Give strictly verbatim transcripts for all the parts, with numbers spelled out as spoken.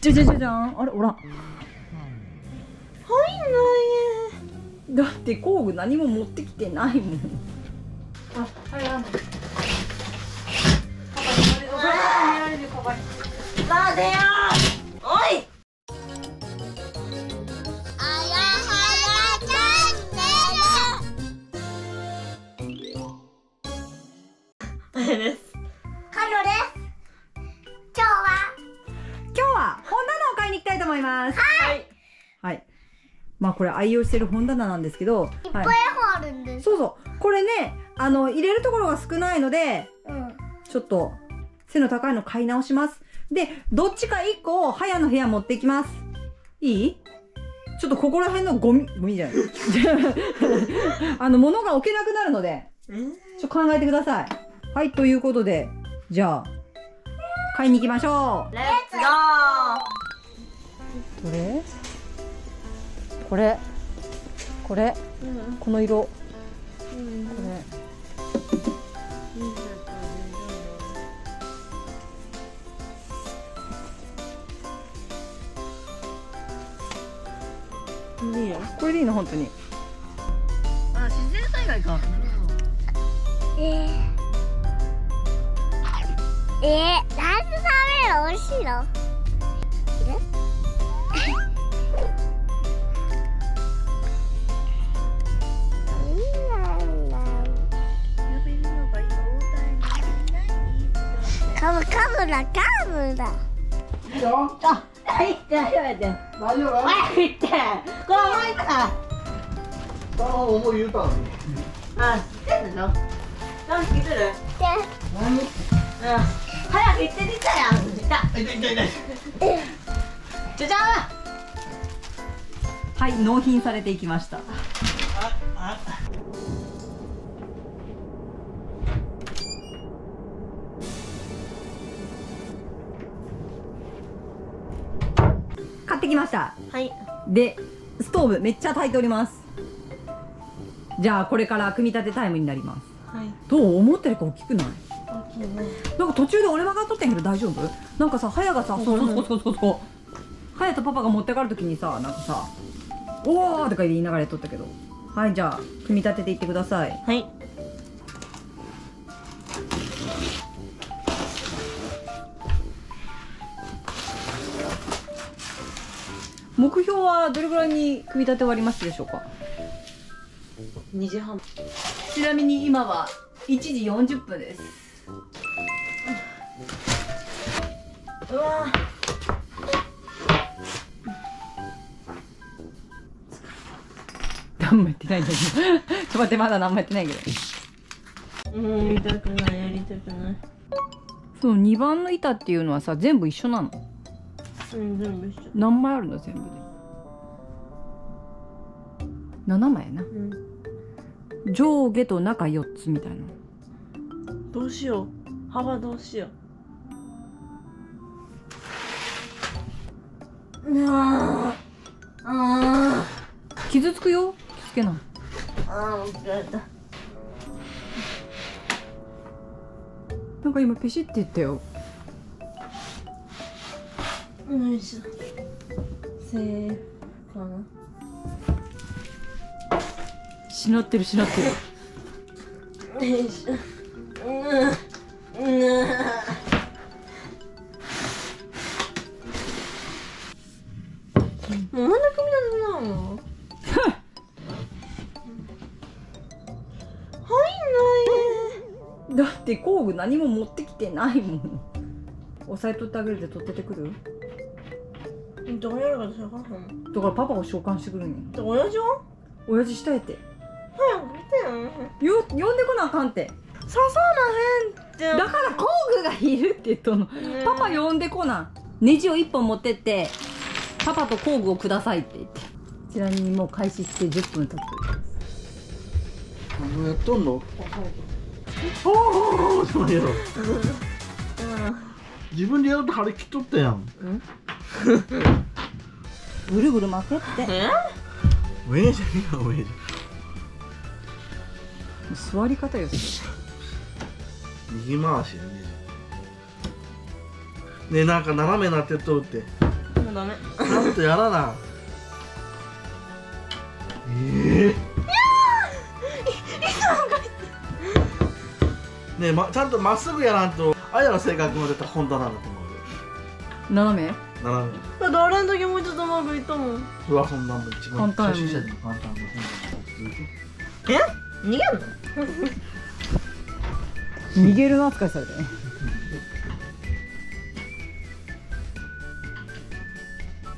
じゃじゃじゃじゃん。あれおらん。入んない。だって工具何も持ってきてないもん。あ、入らない。さあ出よう。おい。カロです。今日は今日は本棚を買いに行きたいと思います。はいはい。まあこれ愛用してる本棚なんですけど、いっぱい本あるんです。そうそう。これね、あの入れるところが少ないので、うん、ちょっと背の高いの買い直します。で、どっちか一個をハヤの部屋持ってきます。いい？ちょっとここら辺のゴミゴミじゃない。あの物が置けなくなるので、ちょっと考えてください。はい、ということで、じゃあ、買いに行きましょう。レッツゴー。どれこれこれ、うん、この色、うん、これ、うん、これでいいよ。これでいいの、本当に。あ、自然災害か。えーえー、ランチ食べる美味しいの？カムカムだカムだ。いいよ。あ、入って入って。大丈夫？入って。これ重いか。この方重い言うたのに。あ、知ってんの？何聞いてる？何？早く行ってみたやん。いたいたいたいた。じゃじゃーん。はい、納品されていきました。ああ。買ってきました。はい。で、ストーブめっちゃ炊いております。じゃあこれから組み立てタイムになります。はい。どう思ったよりか大きくない？なんか途中で俺曲がっとってんけど大丈夫？なんかさ、ハヤがさ、そうそうそうそうそうハヤとパパが持ってかるときにさ、なんかさ「おー!」とか言いながらやっとったけど。はい、じゃあ組み立てていってください。はい、目標はどれぐらいに組み立て終わりますでしょうか？にじはん。ちなみに今はいちじよんじゅっぷんです。うわー、何もやってないんだけどちょっと待って、まだ何もやってないけど、もうやりたくない、やりたくない。そのにばんの板っていうのはさ、全部一緒なの？うん、全部一緒。何枚あるの？全部でななまいやな、うん、上下と中よっつみたいな。どうしよう、幅どうしよう。ああ、傷つくよ。傷つけない。ああ、疲れた。なんか今ペシって言ったよ。よいしょ。セーフかな。しなってるしなってる。よいしょ。うんうん。なんで組み立てないの？入んない。だって工具何も持ってきてないもん。押さえとってあげるで取っててくる？どうやるか知らんかん。だからパパが召喚してくるんや。で、親父は？親父したいて。早く来てよ。よ、呼んでこなあかんって。刺さらへんって。だから工具がいるって言っとんの。パパ呼んでこな。ネジを一本持ってって。パパと工具をくださいって言って。ちなみにもう開始してじゅっぷん経っております。何やっとんの？おおおおおやろ。自分でやると張り切っとったやん。ぐるぐる巻くって。おええじゃん、おええじゃん。座り方よ。右回しやね。ねえ、なんか斜めなってっとうって。もうダメ。ちゃんとやらな。ええー。ねえ、ま、ちゃんとまっすぐやらんと、あやの性格も絶対本田なんだと思う。斜め。斜め。だってあれの時もうちょっとうまくいったもん。うわ、そんなんも一番簡単。初心者でも簡単な本田。え？逃げるの？逃げるの扱いされたね。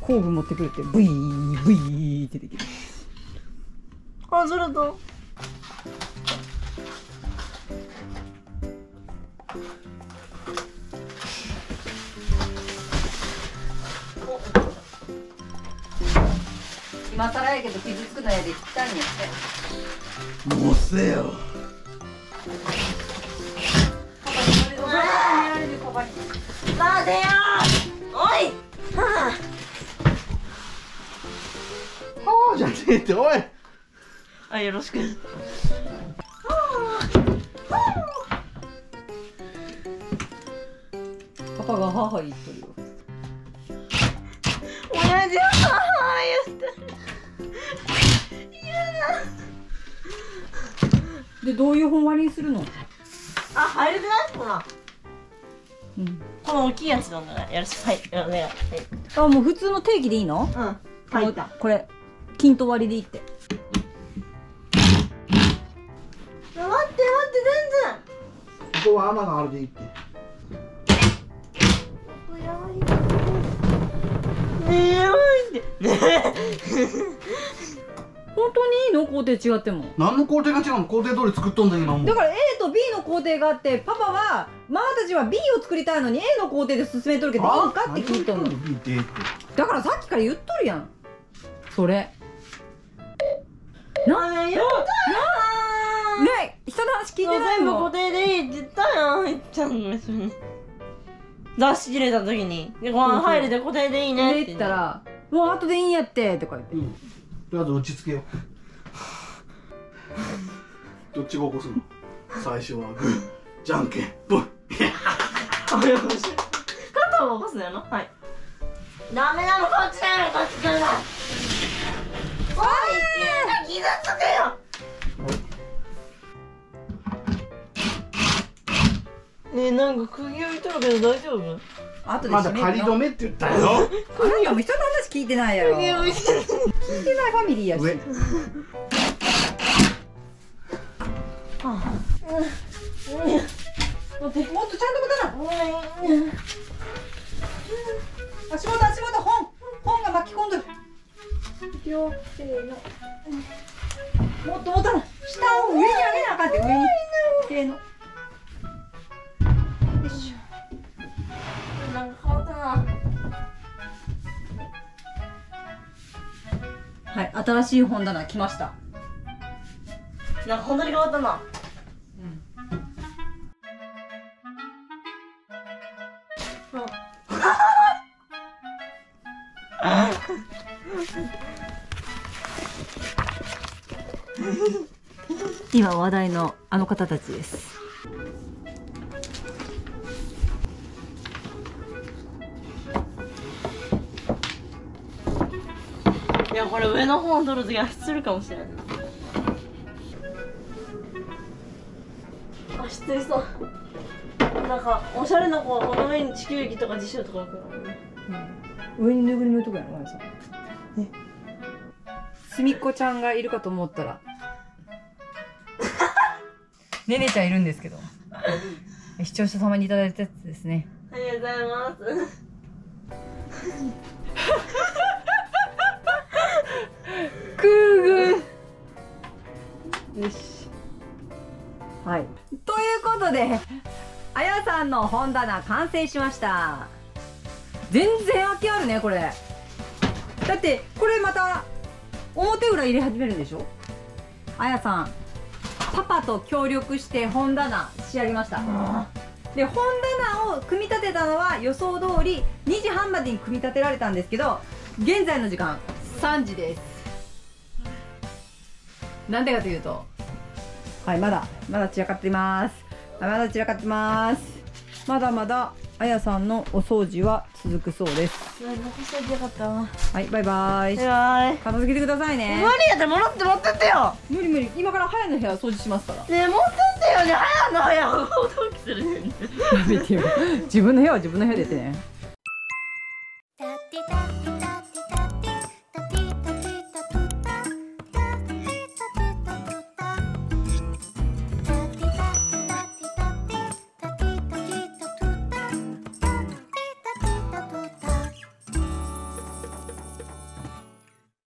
工具持ってくれてブイーブイーってできる。あ、ずれた。今更やけど傷つくのやで切ったんやって。もうせよ。さあ出よう。おい。はあ。はあじゃねえっておい。あ、よろしく。はあはあ。パパがはは言っとるよ。親父はは言ってる。嫌だ。で、どういう本割りにするの？あ、入れてないもんな。うん。この大きいやつなんだから、よろしく。はい、お願い。はい。あ、もう普通の定期でいいの？うん。入った。これ。均等割りでいいって。待って待って全然。ここは穴があるでいいって。ねえねえ。本当にいいの？工程違っても。何の工程が違うの？工程通り作っとんだけども。だから A と B の工程があって、パパはママたちは B を作りたいのに A の工程で進めとるけど、どうかって聞いとんの。だからさっきから言っとるやん。それ。なんやったね、人の話聞いてないもん。全部固定でいいって言ったやん、入っちゃうんですよね。出し入れた時にで、ご飯入れて固定でいいねって言ったら「もう後でいいんやって」とか言って、うん、であと落ち着けよどっちが起こすの最初はグーじゃんけんぽい肩を起こすのやな。はい、ダメなのこっちだよ、こっちだよ。おい、傷つくよ。ねえ、なんか釘置いとるけど大丈夫？あとでまだ仮止めって言ったよ。これ人の話聞いてないやろ。釘置いてる。聞いてないファミリーやし。もっとちゃんと持たな。足元足元本本が巻き込んでる。両手のもっともっと下を上に上げなあかんって、上に手のよいしょ。なんか変わったな。はい、新しい本棚来ました。なんか本当に変わったな。うん、うん今話題のあの方たちです。いや、これ上の本を取るときは失礼するかもしれない。あ、失礼そう。なんかおしゃれな子はこの上に地球儀とか辞書とか置くのね。うん、上にぬいぐるみ置いとくやろ、マリさんね。すみっこちゃんがいるかと思ったらねねちゃんいるんですけど視聴者様にいただいたやつですね。ありがとうございますクーグーよし。はい、ということであやさんの本棚完成しました。全然空きあるね、これ。だってこれまた表裏入れ始めるんでしょ。あやさんパパと協力して本棚仕上げました。で、本棚を組み立てたのは予想通りにじはんまでに組み立てられたんですけど、現在の時間さんじです。なんでかというと、はい、まだまだ散らかってます。まだ散らかってます。まだまだあやさんのお掃除は続くそうです。はい、バイバイ。片付けてくださいね。無理やったらもらって持ってってよ。無理無理、今からハヤの部屋掃除しますからね。持ってってよね、ハヤの部屋。お届けするね。やめてよ。自分の部屋は自分の部屋でってね。